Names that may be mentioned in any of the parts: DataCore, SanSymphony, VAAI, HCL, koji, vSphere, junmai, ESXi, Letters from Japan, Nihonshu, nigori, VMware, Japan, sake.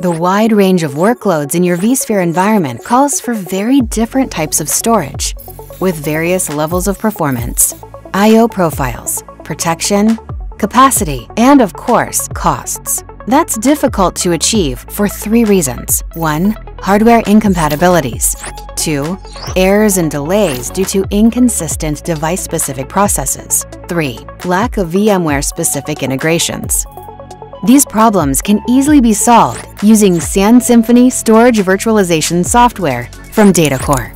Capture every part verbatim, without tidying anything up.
The wide range of workloads in your vSphere environment calls for very different types of storage with various levels of performance, I O profiles, protection, capacity, and of course, costs. That's difficult to achieve for three reasons. One, hardware incompatibilities. Two, errors and delays due to inconsistent device-specific processes. Three, lack of VMware-specific integrations. These problems can easily be solved using SanSymphony storage virtualization software from DataCore.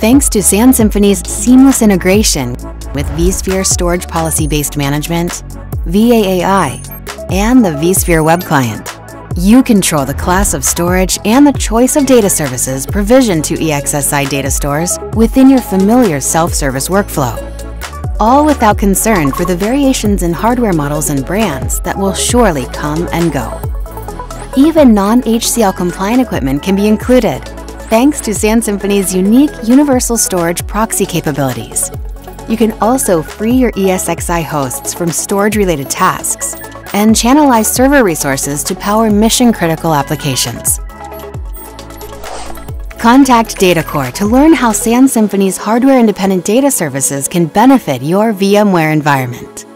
Thanks to SanSymphony's seamless integration with vSphere storage policy-based management, V A A I, and the vSphere web client, you control the class of storage and the choice of data services provisioned to E X X i data stores within your familiar self-service workflow, all without concern for the variations in hardware models and brands that will surely come and go. Even non H C L compliant equipment can be included, thanks to SanSymphony's unique universal storage proxy capabilities. You can also free your E S X i hosts from storage-related tasks and channelize server resources to power mission-critical applications. Contact DataCore to learn how SanSymphony's hardware-independent data services can benefit your VMware environment.